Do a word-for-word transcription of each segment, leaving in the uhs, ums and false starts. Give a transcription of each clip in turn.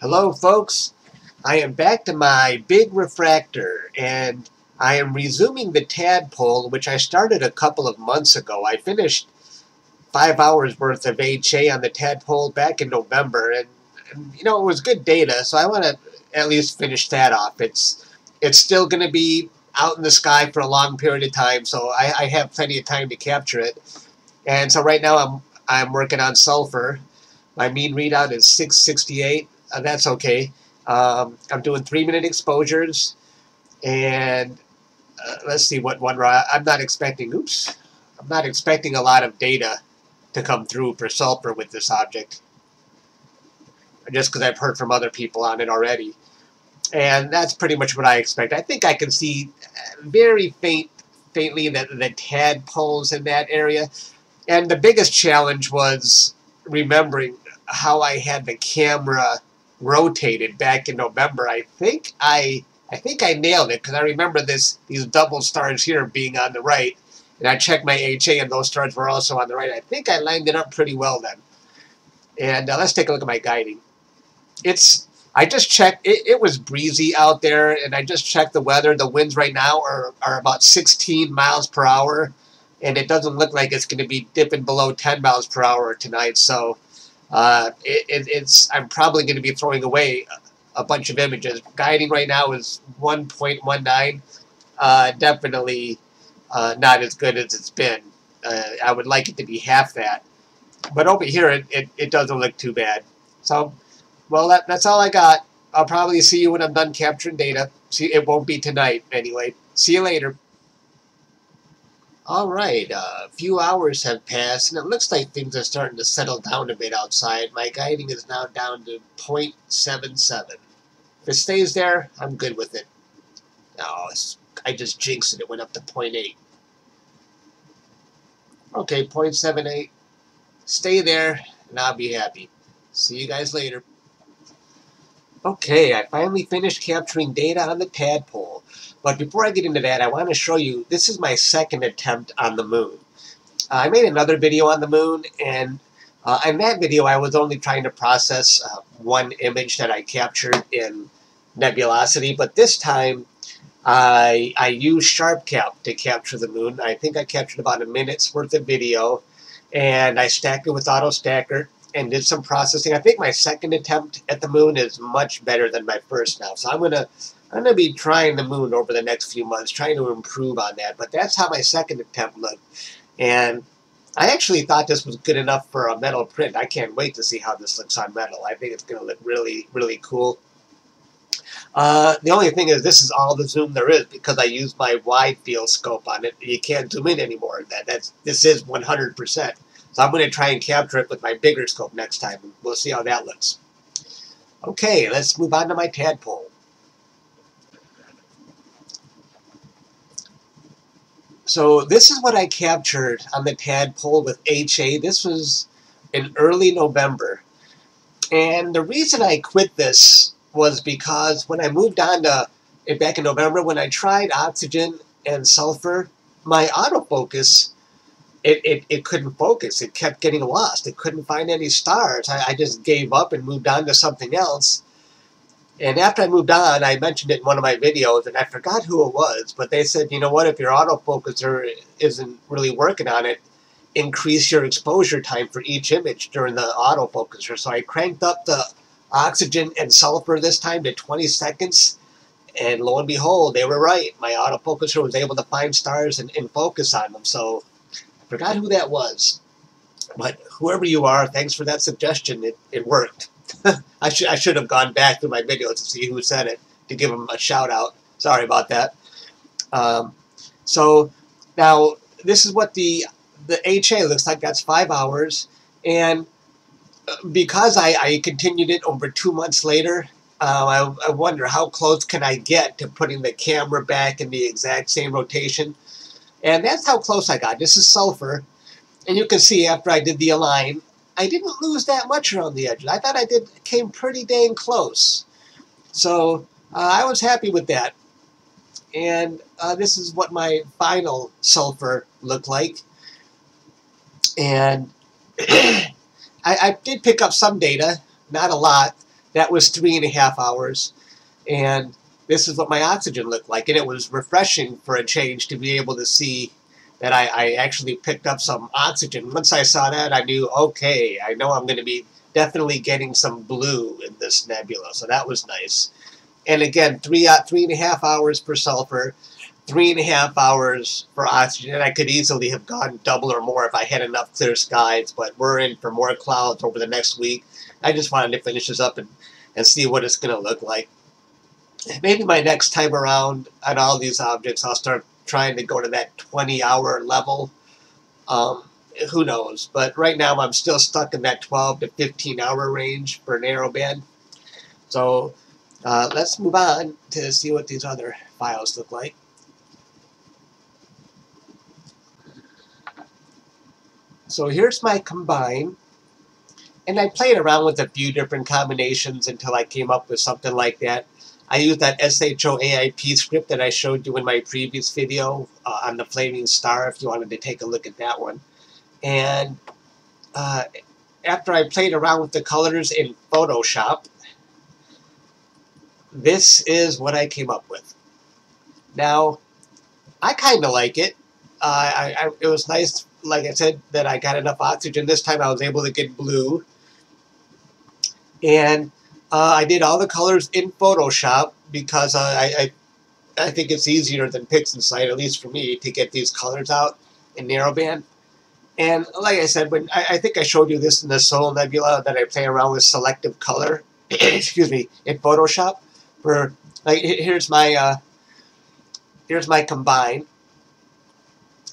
Hello folks, I am back to my big refractor and I am resuming the tadpole, which I started a couple of months ago. I finished five hours worth of H A on the tadpole back in November, and, and you know, it was good data, so I want to at least finish that off. It's it's still going to be out in the sky for a long period of time, so I, I have plenty of time to capture it. And so right now I'm, I'm working on sulfur. My mean readout is six sixty-eight. Uh, that's okay. Um, I'm doing three-minute exposures, and uh, let's see what one. I'm not expecting. Oops, I'm not expecting a lot of data to come through for sulfur with this object, just because I've heard from other people on it already, and that's pretty much what I expect. I think I can see very faint, faintly the, the tadpoles in that area, and the biggest challenge was remembering how I had the camera rotated back in November. I think I I think I nailed it, because I remember this these double stars here being on the right, and I checked my H A and those stars were also on the right. I think I lined it up pretty well then. And uh, let's take a look at my guiding. It's I just checked. It, it was breezy out there, and I just checked the weather. The winds right now are are about sixteen miles per hour, and it doesn't look like it's going to be dipping below ten miles per hour tonight. So. Uh, it, it, it's. I'm probably going to be throwing away a, a bunch of images. Guiding right now is one point one nine. Uh, definitely uh, not as good as it's been. Uh, I would like it to be half that. But over here, it, it, it doesn't look too bad. So, well, that, that's all I got. I'll probably see you when I'm done capturing data. See, it won't be tonight, anyway. See you later. Alright, uh, a few hours have passed, and it looks like things are starting to settle down a bit outside. My guiding is now down to zero point seven seven. If it stays there, I'm good with it. Oh, I just jinxed it. It went up to zero point eight. Okay, zero point seven eight. Stay there, and I'll be happy. See you guys later. Okay, I finally finished capturing data on the tadpole. But before I get into that, I want to show you, this is my second attempt on the moon. Uh, I made another video on the moon, and uh, in that video I was only trying to process uh, one image that I captured in Nebulosity, but this time I, I used SharpCap to capture the moon. I think I captured about a minute's worth of video, and I stacked it with AutoStakkert and did some processing. I think my second attempt at the moon is much better than my first now, so I'm going to I'm going to be trying the moon over the next few months, trying to improve on that. But that's how my second attempt looked. And I actually thought this was good enough for a metal print. I can't wait to see how this looks on metal. I think it's going to look really, really cool. Uh, the only thing is this is all the zoom there is, because I used my wide field scope on it. You can't zoom in anymore. That, that's, this is one hundred percent. So I'm going to try and capture it with my bigger scope next time. We'll see how that looks. Okay, let's move on to my tadpole. So this is what I captured on the tadpole with H A. This was in early November. And the reason I quit this was because when I moved on to it back in November, when I tried oxygen and sulfur, my autofocus, it, it, it couldn't focus. It kept getting lost. It couldn't find any stars. I, I just gave up and moved on to something else. And after I moved on, I mentioned it in one of my videos, and I forgot who it was, but they said, you know what, if your autofocuser isn't really working on it, increase your exposure time for each image during the autofocuser. So I cranked up the oxygen and sulfur this time to twenty seconds, and lo and behold, they were right. My autofocuser was able to find stars and, and focus on them, so I forgot who that was. But whoever you are, thanks for that suggestion. It, it worked. I should I should have gone back through my videos to see who said it, to give them a shout out. Sorry about that. Um, so now this is what the the H A looks like. That's five hours, and because I, I continued it over two months later, uh, I, I wonder how close can I get to putting the camera back in the exact same rotation, and that's how close I got. This is sulfur, and you can see after I did the align, I didn't lose that much around the edges. I thought I did came pretty dang close. So uh, I was happy with that. And uh, this is what my final sulfur looked like. And I, I did pick up some data, not a lot. That was three and a half hours, and this is what my oxygen looked like, and it was refreshing for a change to be able to see that I, I actually picked up some oxygen. Once I saw that, I knew, okay, I know I'm going to be definitely getting some blue in this nebula, so that was nice. And again, three, uh, three and a half hours for sulfur, three and a half hours for oxygen, and I could easily have gone double or more if I had enough clear skies, but we're in for more clouds over the next week. I just wanted to finish this up and, and see what it's going to look like. Maybe my next time around on all these objects, I'll start trying to go to that twenty hour level. Um, who knows? But right now I'm still stuck in that twelve to fifteen hour range for narrowband. So uh, let's move on to see what these other files look like. So here's my combine, and I played around with a few different combinations until I came up with something like that. I used that S H O A I P script that I showed you in my previous video uh, on the Flaming Star, if you wanted to take a look at that one. And uh, after I played around with the colors in Photoshop, this is what I came up with. Now, I kind of like it. Uh, I, I, it was nice, like I said, that I got enough oxygen. This time I was able to get blue. And uh, I did all the colors in Photoshop because uh, I, I, I think it's easier than PixInsight, at least for me, to get these colors out in narrowband. And like I said, when I, I think I showed you this in the Soul Nebula, that I play around with selective color, excuse me, in Photoshop. For like, here's my uh, here's my combine.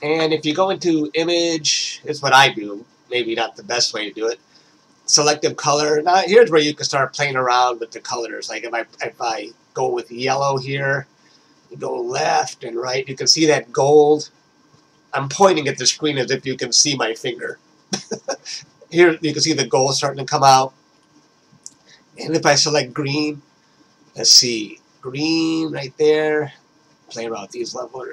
And if you go into image, it's what I do, maybe not the best way to do it, selective color. Now here's where you can start playing around with the colors. Like if I, if I go with yellow here, you go left and right, you can see that gold. I'm pointing at the screen as if you can see my finger. Here you can see the gold starting to come out. And if I select green, let's see, green right there, play around with these levels.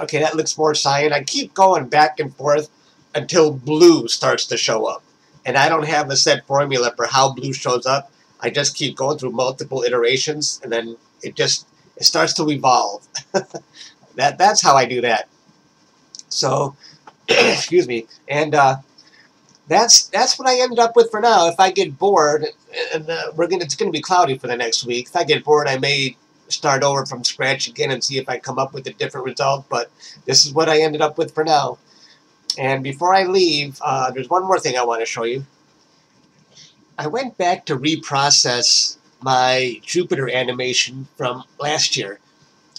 Okay, that looks more cyan. I keep going back and forth until blue starts to show up. And I don't have a set formula for how blue shows up. I just keep going through multiple iterations, and then it just it starts to evolve. that That's how I do that. So, excuse me. And uh, that's that's what I ended up with for now. If I get bored, and uh, we're gonna, it's going to be cloudy for the next week. If I get bored, I may start over from scratch again and see if I come up with a different result, but this is what I ended up with for now. And before I leave, uh, there's one more thing I want to show you. I went back to reprocess my Jupiter animation from last year,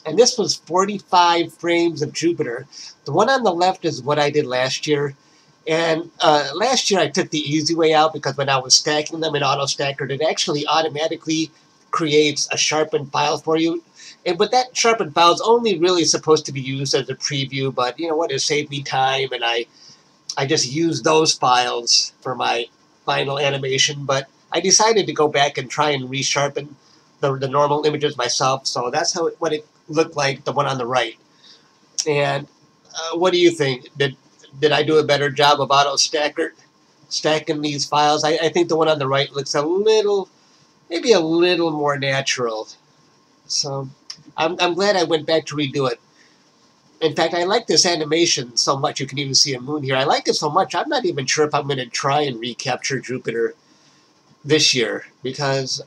and this was forty-five frames of Jupiter. The one on the left is what I did last year, and uh, last year I took the easy way out because when I was stacking them in AutoStakkert, it actually automatically creates a sharpened file for you, and but that sharpened file is only really supposed to be used as a preview. But you know what? It saved me time, and I, I just used those files for my final animation. But I decided to go back and try and resharpen the the normal images myself. So that's how it, what it looked like, the one on the right. And uh, what do you think? Did did I do a better job of AutoStakkert stacking these files? I, I think the one on the right looks a little. Maybe a little more natural. So I'm, I'm glad I went back to redo it. In fact, I like this animation so much, you can even see a moon here. I like it so much, I'm not even sure if I'm going to try and recapture Jupiter this year, because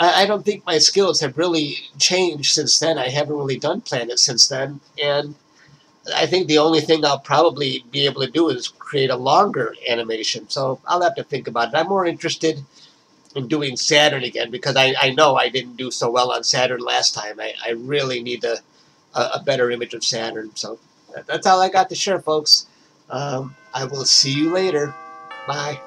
I, I don't think my skills have really changed since then. I haven't really done planets since then, and I think the only thing I'll probably be able to do is create a longer animation, so I'll have to think about it. I'm more interested I'm doing Saturn again, because I, I know I didn't do so well on Saturn last time. I, I really need a, a, a better image of Saturn. So that, that's all I got to share, folks. Um, I will see you later. Bye.